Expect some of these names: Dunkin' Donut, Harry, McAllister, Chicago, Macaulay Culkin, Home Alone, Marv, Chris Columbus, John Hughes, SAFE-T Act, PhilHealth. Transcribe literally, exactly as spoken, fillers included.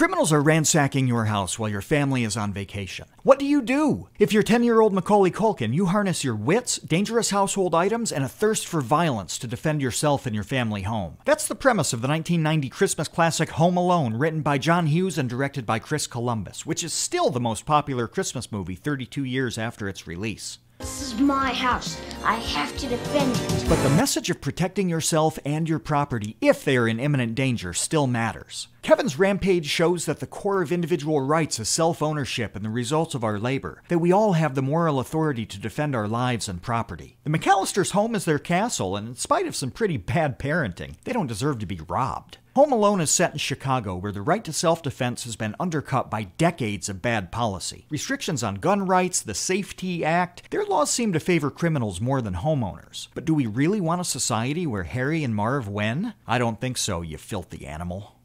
Criminals are ransacking your house while your family is on vacation. What do you do? If you're ten-year-old Macaulay Culkin, you harness your wits, dangerous household items, and a thirst for violence to defend yourself and your family home. That's the premise of the nineteen ninety Christmas classic Home Alone, written by John Hughes and directed by Chris Columbus, which is still the most popular Christmas movie thirty-two years after its release. This is my house. I have to defend it. But the message of protecting yourself and your property, if they are in imminent danger, still matters. Kevin's rampage shows that the core of individual rights is self-ownership and the results of our labor, that we all have the moral authority to defend our lives and property. The McAllisters' home is their castle, and in spite of some pretty bad parenting, they don't deserve to be robbed. Home Alone is set in Chicago, where the right to self-defense has been undercut by decades of bad policy. Restrictions on gun rights, the Safety Act, their laws seem to favor criminals more than homeowners. But do we really want a society where Harry and Marv win? I don't think so, you filthy animal.